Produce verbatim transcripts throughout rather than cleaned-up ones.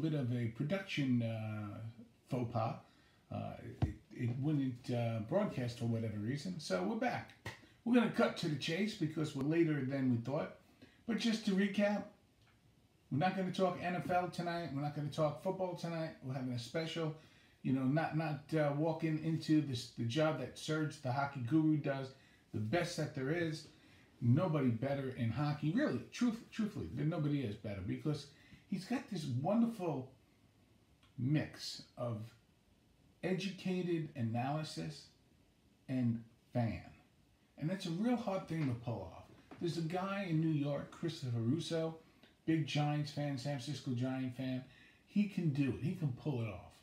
bit of a production uh, faux pas. Uh, it, it wouldn't uh, broadcast for whatever reason, so we're back. We're going to cut to the chase because we're later than we thought. But just to recap, we're not going to talk N F L tonight. We're not going to talk football tonight. We're having a special, you know, not not uh, walking into this, the job that Serge, the hockey guru, does, the best that there is. Nobody better in hockey, really, truth, truthfully, nobody is better, because he's got this wonderful mix of educated analysis and fan. And that's a real hard thing to pull off. There's a guy in New York, Christopher Russo, big Giants fan, San Francisco Giant fan. He can do it. He can pull it off,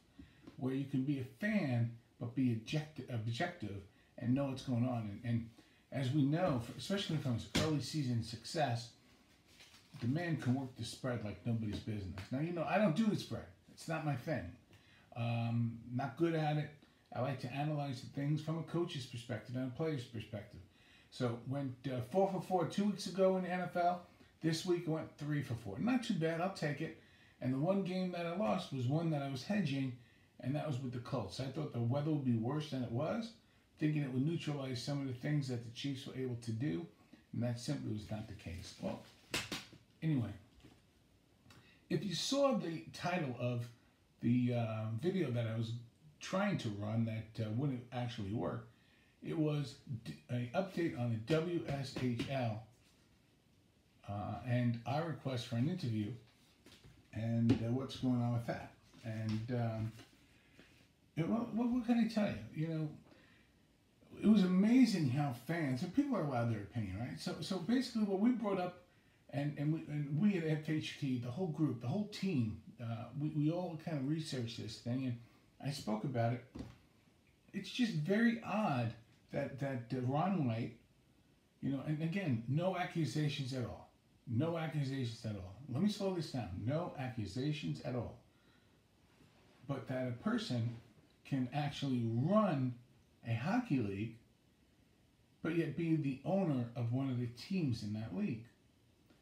where you can be a fan but be objective, objective and know what's going on. And, and as we know, especially from his early season success, the man can work the spread like nobody's business. Now, you know, I don't do the spread. It's not my thing. Um, not good at it. I like to analyze the things from a coach's perspective and a player's perspective. So went uh, four for four two weeks ago in the N F L. This week I went three for four. Not too bad. I'll take it. And the one game that I lost was one that I was hedging, and that was with the Colts. I thought the weather would be worse than it was, thinking it would neutralize some of the things that the Chiefs were able to do, and that simply was not the case. Well, anyway, if you saw the title of the uh, video that I was trying to run that uh, wouldn't actually work, it was an update on the W S H L uh, and our request for an interview and uh, what's going on with that. And um, it, what, what can I tell you? You know, it was amazing how fans, and people are allowed their opinion, right? So, so basically what we brought up, and, and, we, and we at F H T, the whole group, the whole team, uh, we, we all kind of researched this thing, and I spoke about it. It's just very odd that, that uh, Ron White, you know, and again, no accusations at all. No accusations at all. Let me slow this down. No accusations at all. But that a person can actually run a hockey league, but yet be the owner of one of the teams in that league.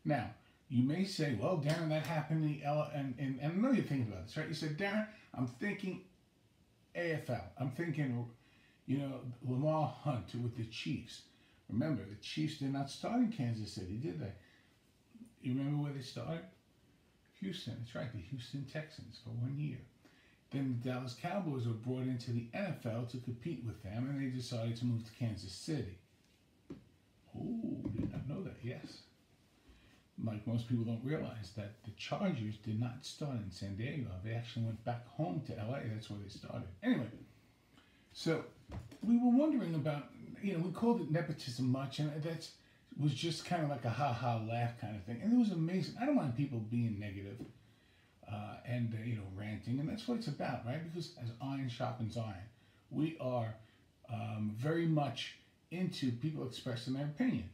Now, you may say, well, Darren, that happened in the L... And, and, and I know you're thinking about this, right? You said, Darren, I'm thinking A F L. I'm thinking, you know, Lamar Hunt with the Chiefs. Remember, the Chiefs did not start in Kansas City, did they? You remember where they started? Houston. That's right, the Houston Texans for one year. Then the Dallas Cowboys were brought into the N F L to compete with them, and they decided to move to Kansas City. Oh, did not know that, yes. Like most people don't realize that the Chargers did not start in San Diego. They actually went back home to L A. That's where they started. Anyway, so we were wondering about, you know, we called it nepotism much, and that was just kind of like a ha-ha laugh kind of thing. And it was amazing. I don't mind people being negative uh, and, uh, you know, ranting. And that's what it's about, right? Because as iron sharpens iron, we are um, very much into people expressing their opinion.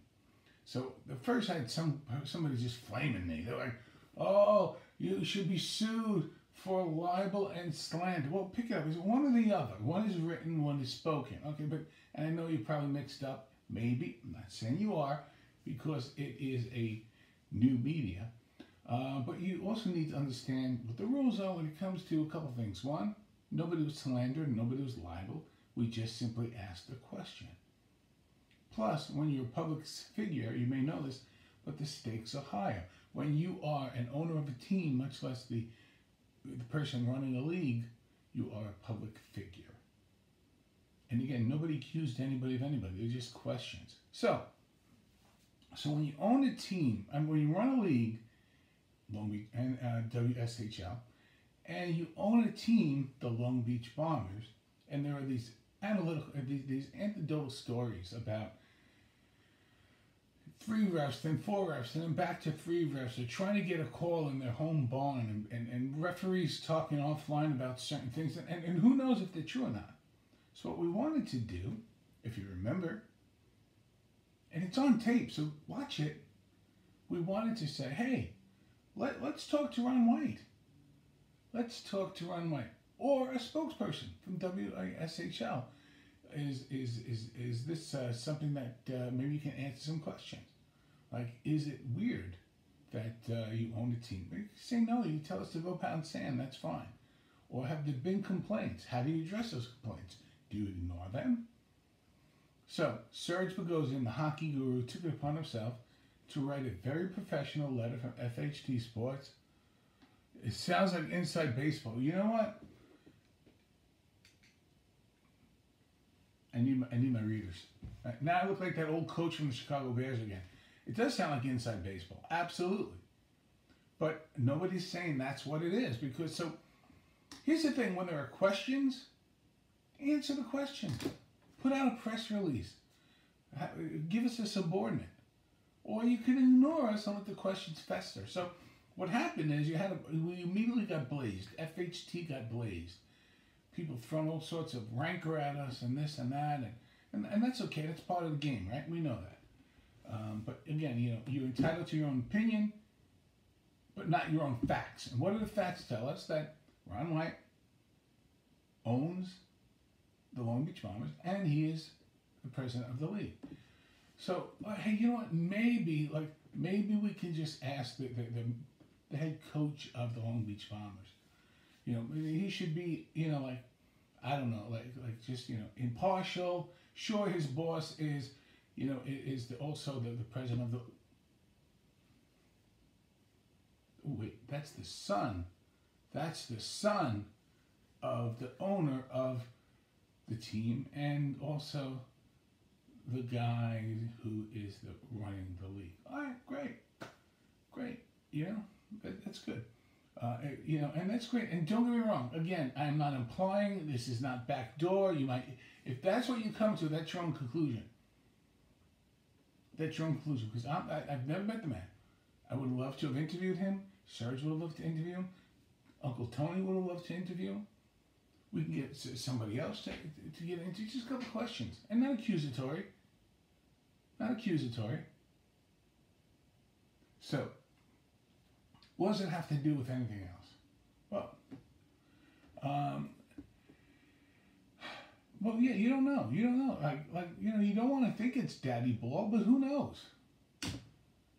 So at first I had some somebody just flaming me. They're like, oh, you should be sued for libel and slander. Well, pick it up. It's one or the other. One is written, one is spoken. Okay, but, and I know you're probably mixed up. Maybe. I'm not saying you are, because it is a new media. Uh, but you also need to understand what the rules are when it comes to a couple things. One, nobody was slandered, nobody was libel. We just simply asked a question. Plus, when you're a public figure, you may know this, but the stakes are higher. When you are an owner of a team, much less the, the person running a league, you are a public figure. And again, nobody accused anybody of anybody. They're just questions. So, so when you own a team, and when you run a league, Long Beach and uh, W S H L, and you own a team, the Long Beach Bombers, and there are these analytical, these, these anecdotal stories about three refs, then four refs, and then back to three refs. They're trying to get a call in their home barn, and, and, and referees talking offline about certain things, and, and, and who knows if they're true or not. So what we wanted to do, if you remember, and it's on tape, so watch it, we wanted to say, hey, let, let's talk to Ron White. Let's talk to Ron White. Or a spokesperson from W S H L. Is is is is this uh, something that uh, maybe you can answer some questions? Like, is it weird that uh, you own a team. But you say, no, you tell us to go pound sand, that's fine. Or have there been complaints? How do you address those complaints? Do you ignore them? So, Serge Bogosin, the hockey guru, took it upon himself to write a very professional letter from F H T Sports. It sounds like inside baseball. You know what? I need my, I need my readers. Right, now I look like that old coach from the Chicago Bears again. It does sound like inside baseball. Absolutely. But nobody's saying that's what it is. Because, so, here's the thing. When there are questions, answer the question. Put out a press release. Give us a subordinate. Or you can ignore us and let the questions fester. So what happened is you had a, we immediately got blazed. F H T got blazed. People throwing all sorts of rancor at us and this and that. And, and, and that's okay. That's part of the game, right? We know that. Um, but again, you know, you're entitled to your own opinion, but not your own facts. And what do the facts tell us? That Ron White owns the Long Beach Bombers, and he is the president of the league. So, uh, hey, you know what? Maybe, like, maybe we can just ask the, the, the, the head coach of the Long Beach Bombers. You know, he should be, you know, like, I don't know, like, like just, you know, impartial. Sure, his boss is, you know, is the, also the, the president of the... Wait, that's the son. That's the son of the owner of the team, and also the guy who is the, running the league. All right, great, great. You know, that, that's good. Uh, you know, and that's great. And don't get me wrong. Again, I'm not implying this is not backdoor. You might, if that's what you come to, that's your own conclusion. That's your own conclusion, because I'm, I, I've never met the man. I would love to have interviewed him. Serge would have loved to interview him. Uncle Tony would have loved to interview him. We can get somebody else to, to get into. Just a couple questions. And not accusatory. Not accusatory. So, what does it have to do with anything else? Well, um, well, yeah, you don't know. You don't know. Like, like, you know, you don't want to think it's daddy ball, but who knows?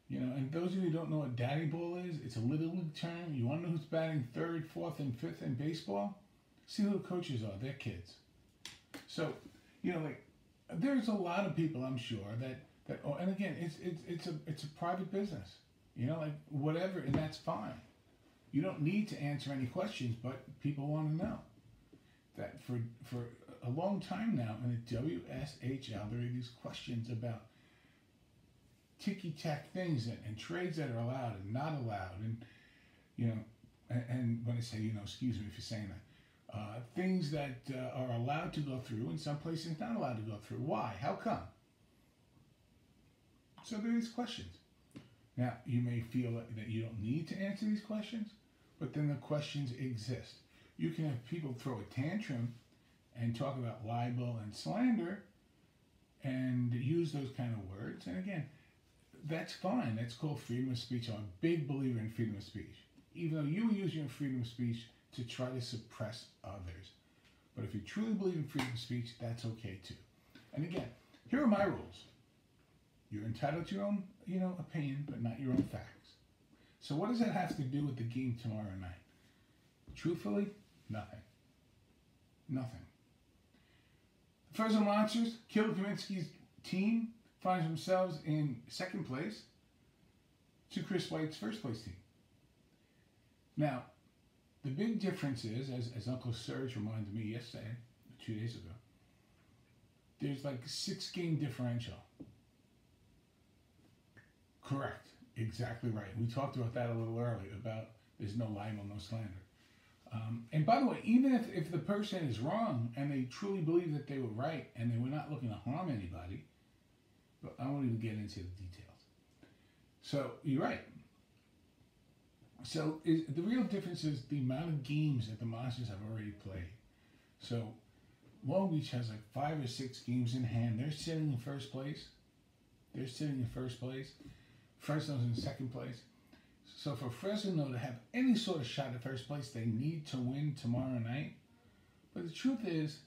You know, and those of you who don't know what daddy ball is, it's a little league term. You want to know who's batting third, fourth, and fifth in baseball? See who the coaches are. They're kids. So, you know, like, there's a lot of people, I'm sure, that, that oh, and again, it's, it's, it's, a, it's a private business. You know, like, whatever, and that's fine. You don't need to answer any questions, but people want to know. That for, for a long time now, in the W S H L, there are these questions about ticky-tack things and, and trades that are allowed and not allowed. And, you know, and, and when I say, you know, excuse me for saying that, Uh, things that uh, are allowed to go through and some places not allowed to go through. Why? How come? So there are these questions. Now, you may feel that you don't need to answer these questions, but then the questions exist. You can have people throw a tantrum and talk about libel and slander and use those kind of words. And again, that's fine. That's called freedom of speech. I'm a big believer in freedom of speech. Even though you use your freedom of speech to try to suppress others. But if you truly believe in freedom of speech, that's okay too. And again, here are my rules. You're entitled to your own, you know, opinion, but not your own facts. So what does that have to do with the game tomorrow night? Truthfully, nothing. Nothing. The Fresno Monsters, Killer Kaminski's team, finds themselves in second place to Chris White's first place team. Now, the big difference is, as, as Uncle Serge reminded me yesterday, two days ago, there's like a six-game differential. Correct. Exactly right. We talked about that a little earlier, about there's no libel, no slander. Um, and by the way, even if, if the person is wrong and they truly believe that they were right and they were not looking to harm anybody, but I won't even get into the details. So, you're right. So is, the real difference is the amount of games that the Monsters have already played. So Long Beach has like five or six games in hand. They're sitting in first place. They're sitting in first place. Fresno's in second place. So for Fresno to have any sort of shot at first place, they need to win tomorrow night. But the truth is,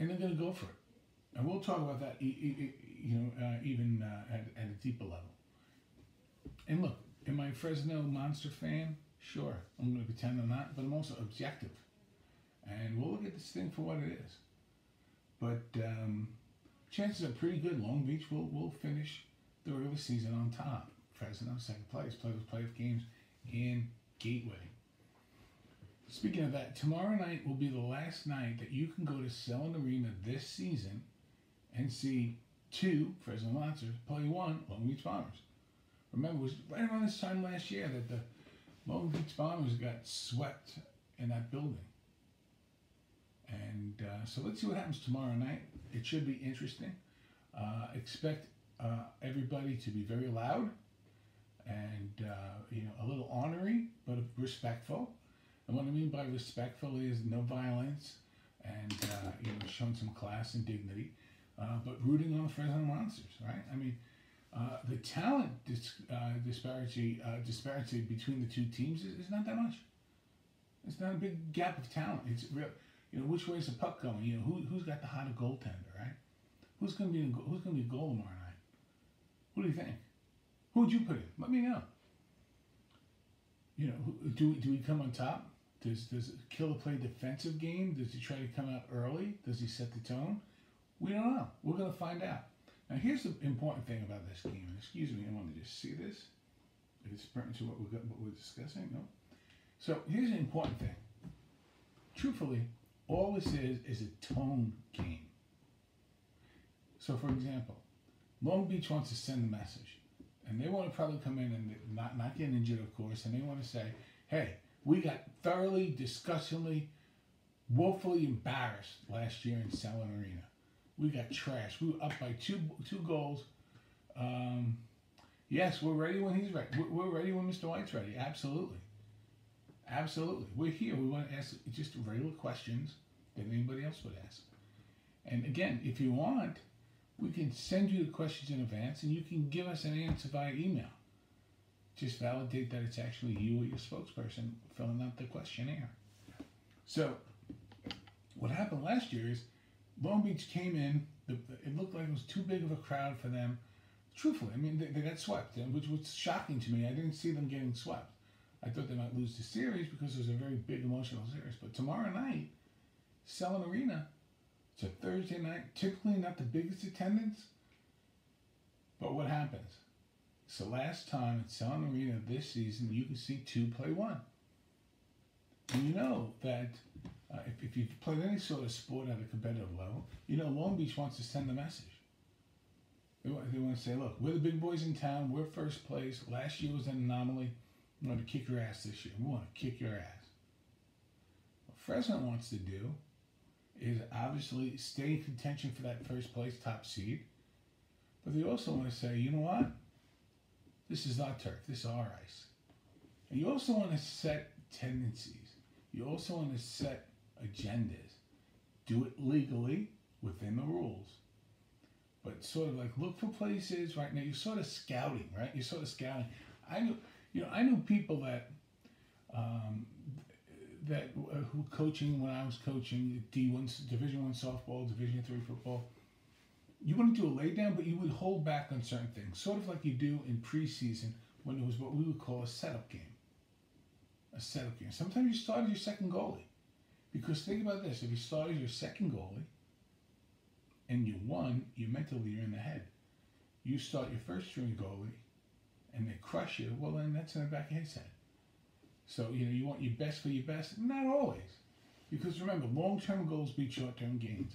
and they're going to go for it. And we'll talk about that, you know, uh, even uh, at, at a deeper level. And look, am I a Fresno Monster fan? Sure, I'm going to pretend I'm not, but I'm also objective. And we'll look at this thing for what it is. But um, chances are pretty good Long Beach will, will finish the regular season on top. Fresno, second place, playoff playoff games, and Gateway. Speaking of that, tomorrow night will be the last night that you can go to Selland Arena this season and see two Fresno Monsters play one Long Beach Bombers. Remember, it was right around this time last year that the Long Beach Bombers got swept in that building. And uh, so let's see what happens tomorrow night. It should be interesting. Uh, expect uh, everybody to be very loud and uh, you know, a little ornery, but respectful. And what I mean by respectful is no violence and uh, you know, showing some class and dignity, uh, but rooting on the Fresno Monsters, right? I mean, uh, the talent dis uh, disparity uh, disparity between the two teams is, is not that much. It's not a big gap of talent. It's real. You know, which way is the puck going? You know, who who's got the hotter goaltender, right? Who's gonna be in, who's gonna be a goal tomorrow night? Who do you think? Who would you put in? Let me know. You know, who, do do we come on top? Does does Killer play defensive game? Does he try to come out early? Does he set the tone? We don't know. We're gonna find out. Now, here's the important thing about this game. And excuse me, I want to just see this. It's pertinent to what we got, what we're discussing. No. So here's the important thing. Truthfully, all this is is a tone game. So, for example, Long Beach wants to send a message, and they want to probably come in and not not get injured, of course, and they want to say, "Hey, we got thoroughly, disgustingly, woefully embarrassed last year in Selland Arena. We got trashed. We were up by two two goals. Um, yes, we're ready when he's ready. We're ready when Mister White's ready. Absolutely." Absolutely. We're here. We want to ask just regular questions that anybody else would ask. And again, if you want, we can send you the questions in advance and you can give us an answer via email. Just validate that it's actually you or your spokesperson filling out the questionnaire. So what happened last year is Long Beach came in. The, it looked like it was too big of a crowd for them. Truthfully, I mean, they, they got swept, which was shocking to me. I didn't see them getting swept. I thought they might lose the series because it was a very big emotional series. But tomorrow night, Selland Arena, it's a Thursday night, typically not the biggest attendance. But what happens? It's the last time at Selland Arena this season you can see two play one. And you know that uh, if, if you've played any sort of sport at a competitive level, you know Long Beach wants to send a message. They want, they want to say, look, we're the big boys in town. We're first place. Last year was an anomaly. We want to kick your ass this year. We want to kick your ass. What Fresno wants to do is obviously stay in contention for that first place top seed. But they also want to say, you know what? This is our turf. This is our ice. And you also want to set tendencies. You also want to set agendas. Do it legally within the rules. But sort of like look for places right now. You're sort of scouting, right? You're sort of scouting. I know... You know, I knew people that um, that uh, who were coaching when I was coaching D one, Division one softball, Division three football. You wouldn't do a laydown, but you would hold back on certain things, sort of like you do in preseason when it was what we would call a setup game. A setup game. Sometimes you started your second goalie, because think about this: if you started your second goalie and you won, you mentally you're in the head. You start your first string goalie and they crush you, well then that's in the back of his head. So, you know, you want your best for your best? Not always. Because remember, long-term goals beat short-term gains.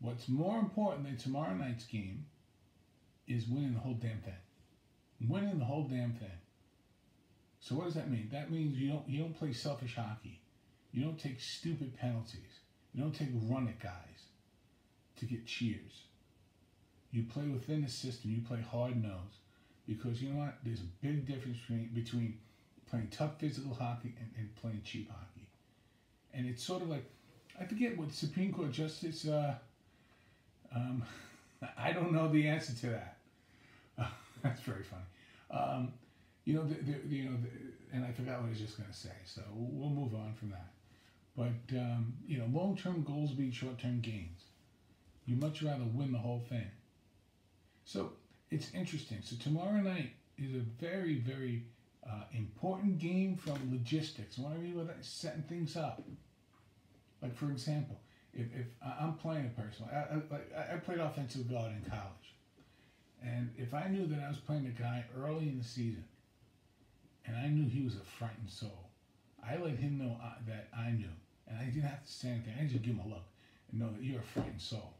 What's more important than tomorrow night's game is winning the whole damn thing. Winning the whole damn thing. So what does that mean? That means you don't, you don't play selfish hockey. You don't take stupid penalties. You don't take run at guys to get cheers. You play within the system. You play hard-nosed. Because you know what? There's a big difference between, between playing tough physical hockey and, and playing cheap hockey. And it's sort of like, I forget what Supreme Court Justice, uh, um, I don't know the answer to that. Uh, that's very funny. Um, you know, the, the, you know the, and I forgot what I was just going to say, so we'll move on from that. But, um, you know, long-term goals beat short-term gains. You'd much rather win the whole thing. So... it's interesting. So tomorrow night is a very, very uh, important game from logistics. What I mean by that, setting things up. Like, for example, if, if I'm playing a person, I, I, I played offensive guard in college. And if I knew that I was playing a guy early in the season, and I knew he was a frightened soul, I let him know I, that I knew. And I didn't have to say anything. I just give him a look and know that you're a frightened soul.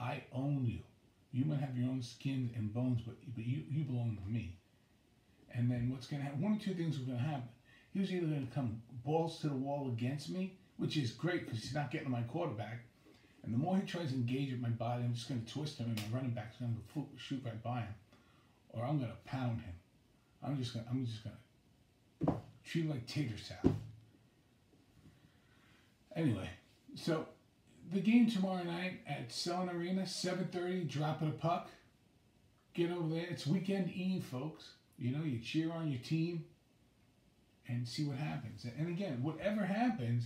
I own you. You might have your own skin and bones, but, but you, you belong to me. And then what's going to happen, one or two things are going to happen. He was either going to come balls to the wall against me, which is great because he's not getting my quarterback. And the more he tries to engage with my body, I'm just going to twist him and my running back's going to shoot right by him. Or I'm going to pound him. I'm just going to, I'm just going to treat him like tater salad. Anyway, so the game tomorrow night at Selland Arena, seven thirty, drop of the puck. Get over there. It's weekend Eve, folks. You know, you cheer on your team and see what happens. And again, whatever happens,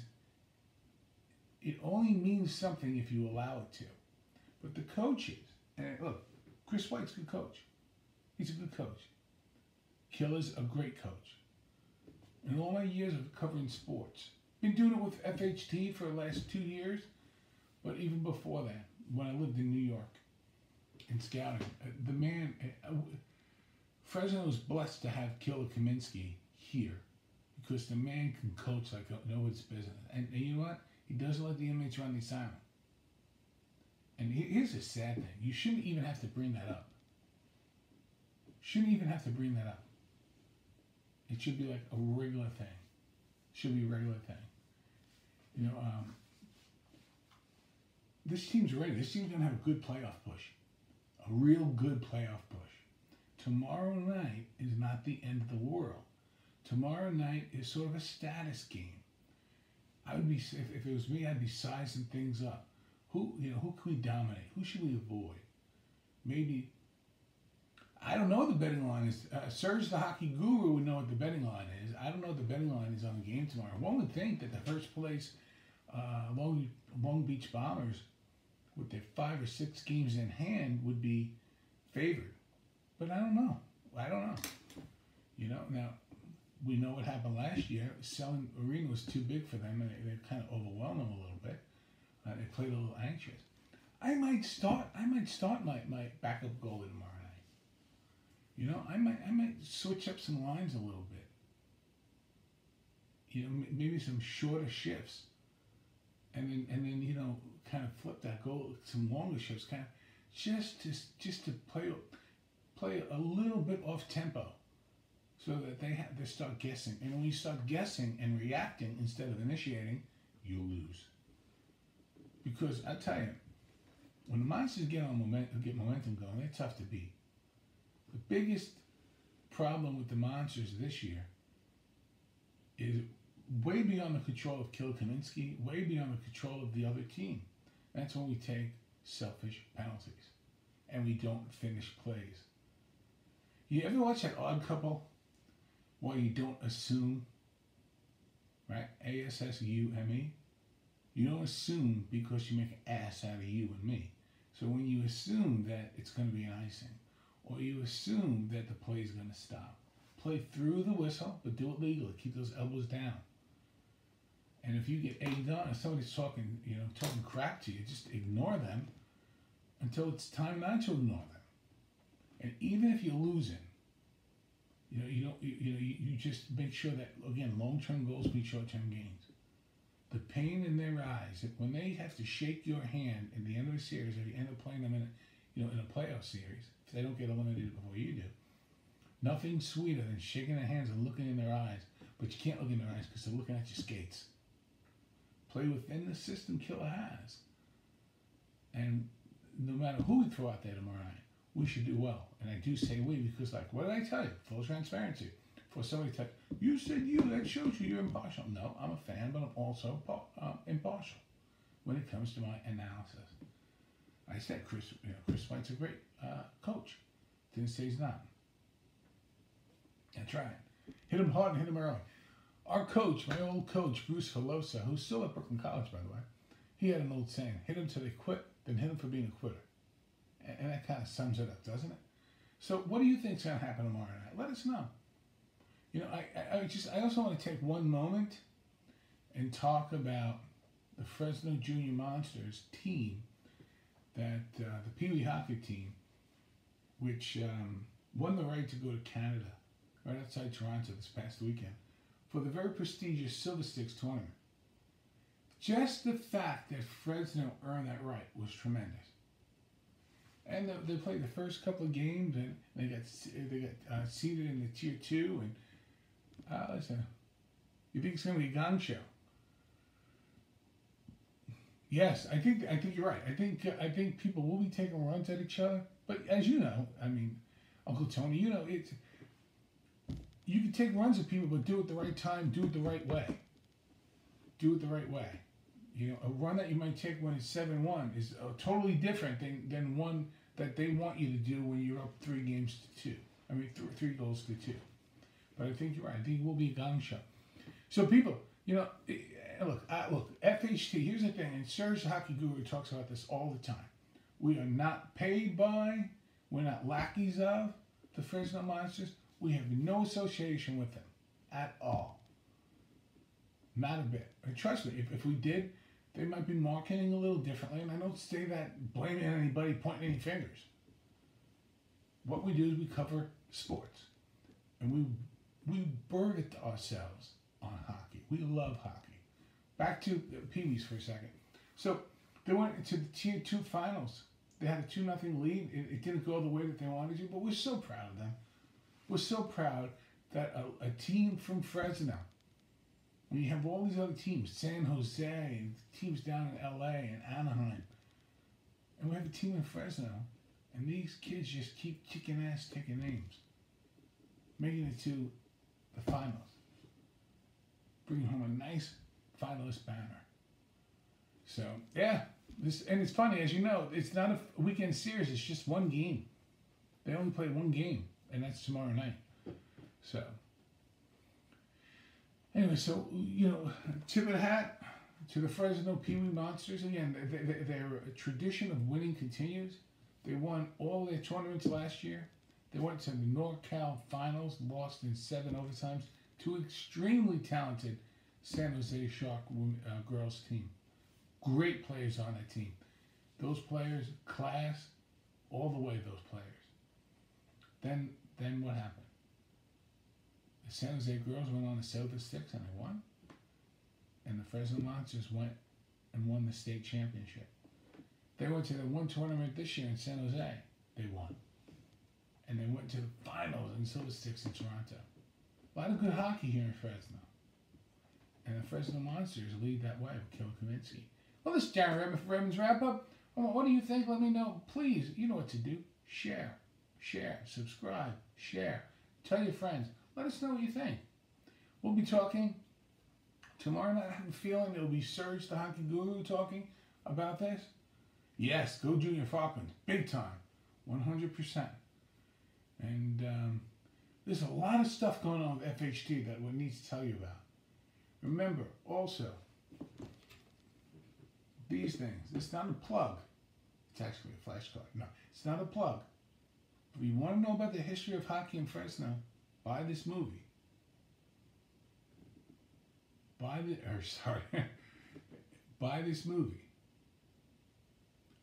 it only means something if you allow it to. But the coaches, and look, Chris White's a good coach. He's a good coach. Killer's a great coach. In all my years of covering sports, been doing it with F H T for the last two years, but even before that, when I lived in New York and scouting, the man, Fresno is blessed to have Killer Kaminski here because the man can coach like no one's business. And, and you know what? He doesn't let the inmates run the assignment. And here's a sad thing. You shouldn't even have to bring that up. Shouldn't even have to bring that up. It should be like a regular thing. Should be a regular thing. You know, um, this team's ready. This team's going to have a good playoff push. A real good playoff push. Tomorrow night is not the end of the world. Tomorrow night is sort of a status game. I would be, if, if it was me, I'd be sizing things up. Who, you know, who can we dominate? Who should we avoid? Maybe, I don't know what the betting line is. Uh, Serge, the hockey guru, would know what the betting line is. I don't know what the betting line is on the game tomorrow. One would think that the first place uh, Long, Long Beach Bombers, with their five or six games in hand, would be favored. But I don't know. I don't know. You know, now, we know what happened last year. Selland Arena was too big for them, and they, they kind of overwhelmed them a little bit. Uh, they played a little anxious. I might start. I might start my, my backup goalie tomorrow. You know, I might I might switch up some lines a little bit. You know, maybe some shorter shifts, and then and then you know, kind of flip that goal, some longer shifts, kind of just to just to play play a little bit off tempo, so that they have, they start guessing. And when you start guessing and reacting instead of initiating, you lose. Because I tell you, when the Monsters get on momentum, get momentum going, they're tough to beat. The biggest problem with the Monsters this year is way beyond the control of Killer Kaminski, way beyond the control of the other team. That's when we take selfish penalties and we don't finish plays. You ever watch that Odd Couple where you don't assume, right? A S S U M E. You don't assume because you make an ass out of you and me. So when you assume that it's going to be an icing, or you assume that the play is going to stop, play through the whistle, but do it legally. Keep those elbows down. And if you get egged on, if somebody's talking, you know, talking crap to you, just ignore them until it's time not to ignore them. And even if you're losing, you know, you don't, you, you know, you, you just make sure that, again, long-term goals beat short-term gains. The pain in their eyes when they have to shake your hand at the end of a series, or you end up playing them in a, you know, in a playoff series, if they don't get eliminated before you do, nothing sweeter than shaking their hands and looking in their eyes. But you can't look in their eyes because they're looking at your skates. Play within the system Killer has. And no matter who we throw out there tomorrow night, we should do well. And I do say we because, like, what did I tell you? Full transparency. For somebody to tell you, you said you, that shows you you're impartial. No, I'm a fan, but I'm also um, impartial when it comes to my analysis. I said Chris, you know, Chris White's a great uh, coach. Didn't say he's not. That's right. Hit him hard and hit him early. Our coach, my old coach, Bruce Halosa, who's still at Brooklyn College, by the way, he had an old saying, hit him till they quit, then hit him for being a quitter. And, and that kind of sums it up, doesn't it? So what do you think's going to happen tomorrow night? Let us know. You know, I, I just I also want to take one moment and talk about the Fresno Junior Monsters team, that uh, the Pee Wee hockey team, which um, won the right to go to Canada, right outside Toronto this past weekend, for the very prestigious Silver Sticks tournament. Just the fact that Fresno earned that right was tremendous. And they played the first couple of games, and they got they got uh, seated in the tier two. And uh, listen, you think it's going to be a gong show? Yes, I think I think you're right. I think I think people will be taking runs at each other. But as you know, I mean, Uncle Tony, you know, it's you can take runs at people, but do it the right time, do it the right way, do it the right way. You know, a run that you might take when it's seven one is uh, totally different than, than one that they want you to do when you're up three games to two. I mean, th three goals to two. But I think you're right. I think it will be a gong show. So people, you know, look, I, look, F H T, here's the thing, and Serge the Hockey Guru talks about this all the time. We are not paid by, we're not lackeys of the Fresno Monsters. We have no association with them at all. Not a bit. And trust me, if, if we did, they might be marketing a little differently, and I don't say that blaming anybody, pointing any fingers. What we do is we cover sports, and we we burden ourselves on hockey. We love hockey. Back to Pee Wees for a second. So they went into the tier two finals. They had a two nothing lead. It, it didn't go the way that they wanted to, but we're so proud of them. We're so proud that a, a team from Fresno. When you have all these other teams, San Jose, and teams down in L A and Anaheim, and we have a team in Fresno, and these kids just keep kicking ass, taking names, making it to the finals, bringing home a nice finalist banner. So yeah, this and it's funny, as you know, it's not a weekend series; it's just one game. They only play one game, and that's tomorrow night. So. Anyway, so, you know, tip of the hat to the Fresno Pee Wee Monsters. Again, they, they, their tradition of winning continues. They won all their tournaments last year. They went to the NorCal Finals, lost in seven overtimes to extremely talented San Jose Shark women, uh, girls team. Great players on that team. Those players, class, all the way those players. Then, then what happened? The San Jose girls went on the Silver Sticks and they won. And the Fresno Monsters went and won the state championship. They went to the one tournament this year in San Jose. They won. And they went to the finals in Silver Sticks in Toronto. A lot of good hockey here in Fresno. And the Fresno Monsters lead that way with Killer Kaminski. Well, this is Darren Redman's wrap-up. Well, what do you think? Let me know. Please, you know what to do. Share. Share. Subscribe. Share. Tell your friends. Let us know what you think. We'll be talking tomorrow night. I have a feeling it'll be Serge the Hockey Guru talking about this. Yes, go Junior Falcons. Big time. one hundred percent. And um, there's a lot of stuff going on with F H T that we need to tell you about. Remember, also, these things. It's not a plug. It's actually a flashcard. No, it's not a plug. If you want to know about the history of hockey in Fresno, buy this movie. Buy the, or sorry, buy this movie.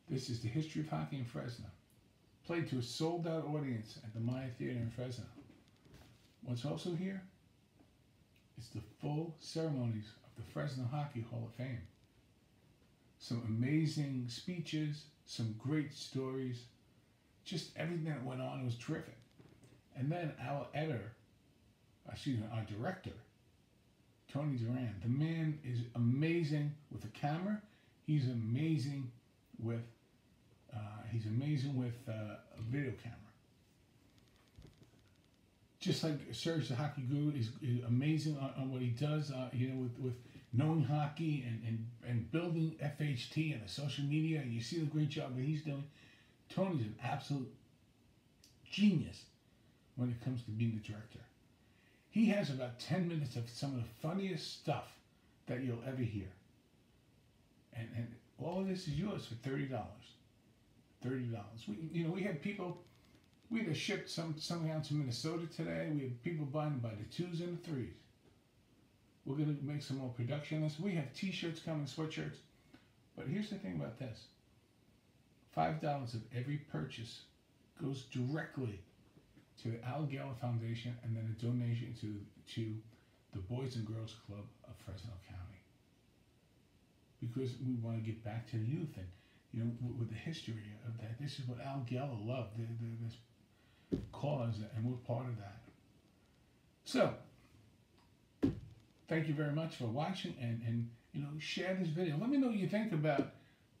This is the history of hockey in Fresno. Played to a sold-out audience at the Maya Theater in Fresno. What's also here is the full ceremonies of the Fresno Hockey Hall of Fame. Some amazing speeches, some great stories, just everything that went on was terrific. And then our editor, excuse me, our director, Tony Duran. The man is amazing with the camera. He's amazing with uh, he's amazing with uh, a video camera. Just like Serge the Hockey Guru is, is amazing on, on what he does. Uh, you know, with, with knowing hockey and, and and building F H T and the social media. And you see the great job that he's doing. Tony's an absolute genius when it comes to being the director. He has about ten minutes of some of the funniest stuff that you'll ever hear. And, and all of this is yours for thirty dollars. thirty dollars. We, you know, we had people We had to ship some something out to Minnesota today. We have people buying by the twos and the threes. We're going to make some more production lists. We have t-shirts coming, sweatshirts. But here's the thing about this. five dollars of every purchase goes directly to the Al Gale Foundation and then a donation to, to the Boys and Girls Club of Fresno County. Because we want to get back to the youth and, you know, with the history of that. This is what Al Gale loved, the, the, this cause, and we're part of that. So, thank you very much for watching, and, and you know, share this video. Let me know what you think about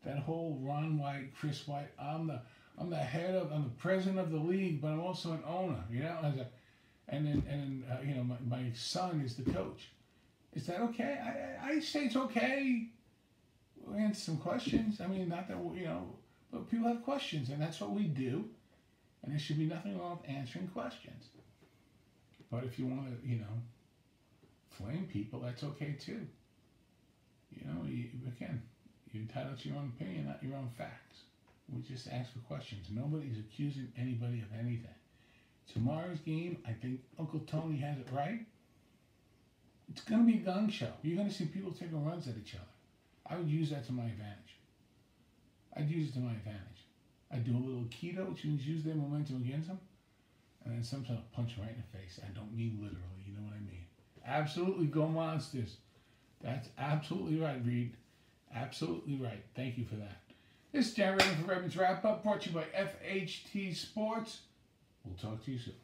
that whole Ron White, Chris White. I'm the I'm the head of, I'm the president of the league, but I'm also an owner. You know, as a, and then and uh, you know, my, my son is the coach. Is that okay? I I say it's okay. We answer some questions. I mean, not that we, you know, but people have questions, and that's what we do. And there should be nothing wrong with answering questions. But if you want to, you know, flame people, that's okay too. You know, you, again, you're entitled to your own opinion, not your own facts. We just ask for questions. Nobody's accusing anybody of anything. Tomorrow's game, I think Uncle Tony has it right. It's going to be a gun show. You're going to see people taking runs at each other. I would use that to my advantage. I'd use it to my advantage. I'd do a little keto, which means use their momentum against them, and then sometimes I'll punch them right in the face. I don't mean literally, you know what I mean. Absolutely, go Monsters. That's absolutely right, Reed. Absolutely right. Thank you for that. This is Jared for Redmond's Wrap Up, brought to you by F H T Sports. We'll talk to you soon.